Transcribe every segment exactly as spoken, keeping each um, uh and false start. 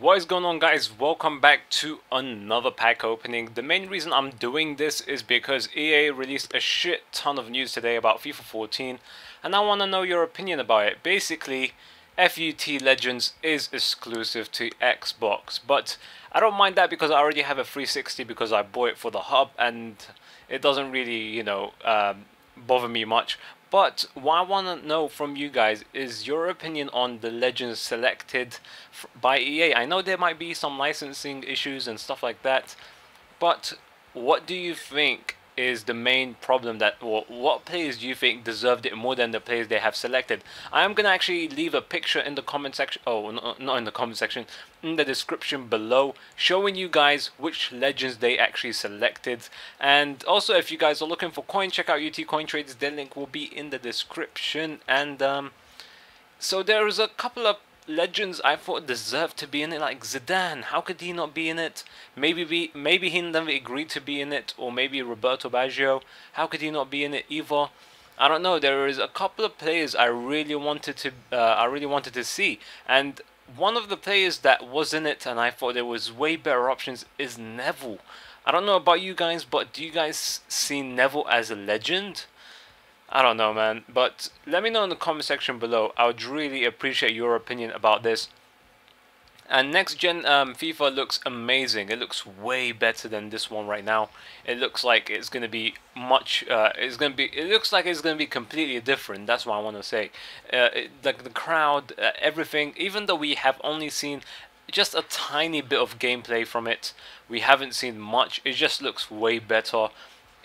What is going on, guys? Welcome back to another pack opening. The main reason I'm doing this is because E A released a shit ton of news today about FIFA fourteen, and I want to know your opinion about it. Basically, F U T Legends is exclusive to Xbox, but I don't mind that because I already have a three sixty because I bought it for the hub, and it doesn't really, you know, um, bother me much. But what I want to know from you guys is your opinion on the Legends selected by E A. I know there might be some licensing issues and stuff like that, but what do you think is the main problem that, or what players do you think deserved it more than the players they have selected? I am going to actually leave a picture in the comment section, oh, no, not in the comment section, in the description below, showing you guys which Legends they actually selected. And also, if you guys are looking for coin, check out U T Coin Trades. Their link will be in the description. And um, so there is a couple of Legends I thought deserved to be in it, like Zidane. How could he not be in it? Maybe be, maybe he never agreed to be in it, or maybe Roberto Baggio. How could he not be in it either? I don't know. There is a couple of players I really wanted to, uh, I really wanted to see, and one of the players that was in it, and I thought there was way better options, is Neville. I don't know about you guys, but do you guys see Neville as a legend? I don't know, man, but let me know in the comment section below. I would really appreciate your opinion about this. And next gen um, FIFA looks amazing. It looks way better than this one right now. It looks like it's gonna be much. Uh, it's gonna be. It looks like it's gonna be completely different. That's what I want to say. Uh, it, like the crowd, uh, everything. Even though we have only seen just a tiny bit of gameplay from it, we haven't seen much. It just looks way better.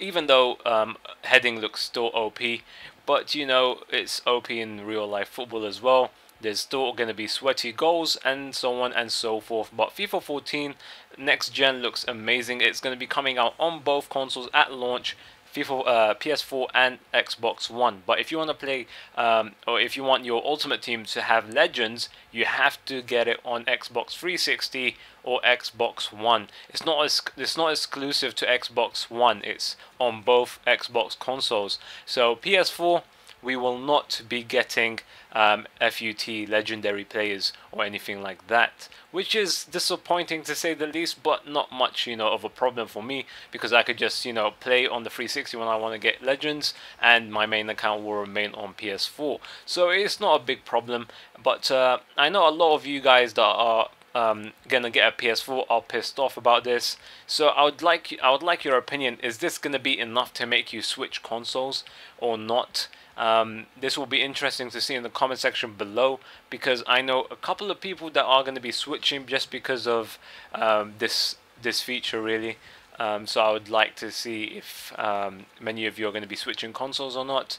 Even though um, heading looks still O P, but you know, it's O P in real life football as well. There's still going to be sweaty goals and so on and so forth. But FIFA fourteen next gen looks amazing. It's going to be coming out on both consoles at launch, FIFA, uh, P S four and Xbox One. But if you want to play, um, or if you want your ultimate team to have Legends, you have to get it on Xbox three sixty or Xbox One. It's not it's not exclusive to Xbox One. It's on both Xbox consoles. So P S four, we will not be getting um, F U T legendary players or anything like that, which is disappointing to say the least, but not much, you know, of a problem for me, because I could just, you know, play on the three sixty when I want to get Legends, and my main account will remain on P S four. So it's not a big problem, but uh, I know a lot of you guys that are um, gonna get a P S four are pissed off about this. So I would like I would like your opinion. Is this gonna be enough to make you switch consoles or not? Um, this will be interesting to see in the comment section below, because I know a couple of people that are going to be switching just because of um, this this feature, really. Um, so I would like to see if um, many of you are going to be switching consoles or not.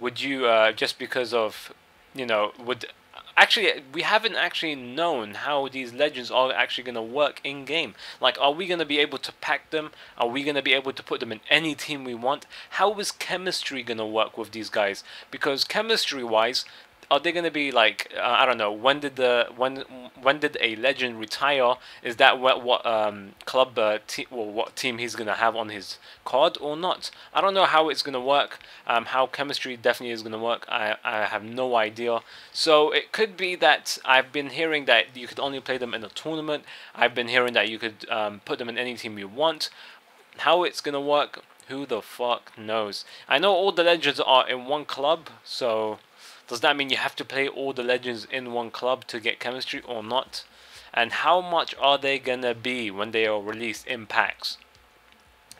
Would you uh, just because of, you know, would actually we haven't actually known how these Legends are actually going to work in game. Like, are we going to be able to pack them? Are we going to be able to put them in any team we want? How is chemistry going to work with these guys? Because chemistry wise, are they going to be like, uh, I don't know, when did the when when did a Legend retire? Is that what what um club uh, team, or what team he's going to have on his card or not? I don't know how it's going to work. Um, how chemistry definitely is going to work. I I have no idea. So it could be that I've been hearing that you could only play them in a tournament. I've been hearing that you could um, put them in any team you want. How it's going to work, who the fuck knows? I know all the Legends are in one club, so does that mean you have to play all the Legends in one club to get chemistry or not? And how much are they gonna be when they are released in packs?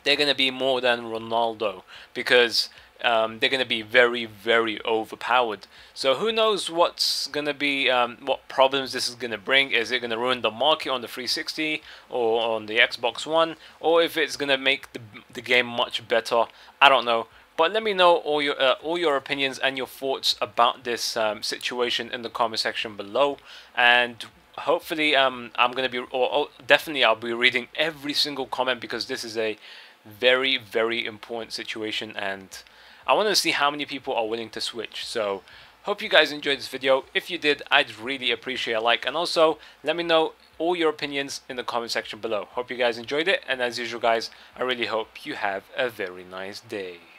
They're gonna be more than Ronaldo, because um, they're gonna be very, very overpowered. So who knows what's gonna be, um, what problems this is gonna bring? Is it gonna ruin the market on the three sixty or on the Xbox One, or if it's gonna make the, the game much better? I don't know. But let me know all your uh, all your opinions and your thoughts about this um, situation in the comment section below, and hopefully um, I'm gonna be, or, or definitely I'll be reading every single comment, because this is a very, very important situation, and I want to see how many people are willing to switch. So hope you guys enjoyed this video. If you did, I'd really appreciate a like, and also let me know all your opinions in the comment section below. Hope you guys enjoyed it, and as usual, guys, I really hope you have a very nice day.